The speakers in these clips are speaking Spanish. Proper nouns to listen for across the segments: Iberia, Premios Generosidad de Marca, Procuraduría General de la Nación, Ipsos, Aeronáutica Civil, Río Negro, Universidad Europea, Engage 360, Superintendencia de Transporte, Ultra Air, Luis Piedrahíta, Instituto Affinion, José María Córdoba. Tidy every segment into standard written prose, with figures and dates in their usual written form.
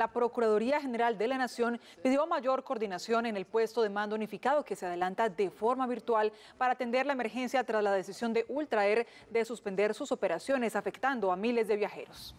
la Procuraduría General de la Nación pidió mayor coordinación en el puesto de mando unificado que se adelanta de forma virtual para atender la emergencia tras la decisión de Ultra Air de suspender sus operaciones, afectando a miles de viajeros.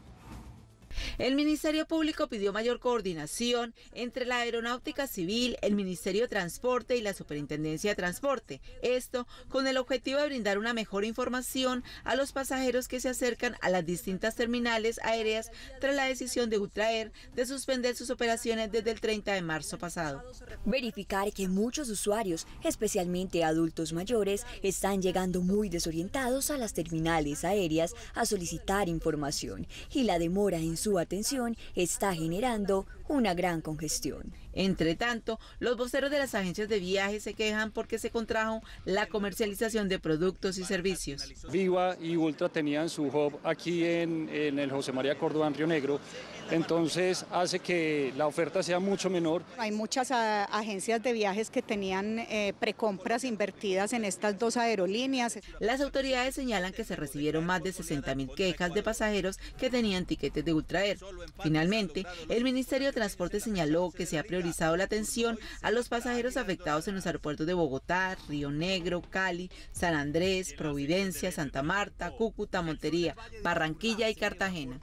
El Ministerio Público pidió mayor coordinación entre la Aeronáutica Civil, el Ministerio de Transporte y la Superintendencia de Transporte. Esto con el objetivo de brindar una mejor información a los pasajeros que se acercan a las distintas terminales aéreas tras la decisión de Ultra Air de suspender sus operaciones desde el 30 de marzo pasado. Verificar que muchos usuarios, especialmente adultos mayores, están llegando muy desorientados a las terminales aéreas a solicitar información y la demora en su atención está generando una gran congestión. Entre tanto, los voceros de las agencias de viajes se quejan porque se contrajo la comercialización de productos y servicios. Viva y Ultra tenían su hub aquí en el José María Córdoba, en Río Negro, entonces hace que la oferta sea mucho menor. Hay muchas agencias de viajes que tenían precompras invertidas en estas dos aerolíneas. Las autoridades señalan que se recibieron más de 60.000 quejas de pasajeros que tenían tiquetes de Ultra Air. Finalmente, el Ministerio de Transporte señaló que se ha priorizado la atención a los pasajeros afectados en los aeropuertos de Bogotá, Río Negro, Cali, San Andrés, Providencia, Santa Marta, Cúcuta, Montería, Barranquilla y Cartagena.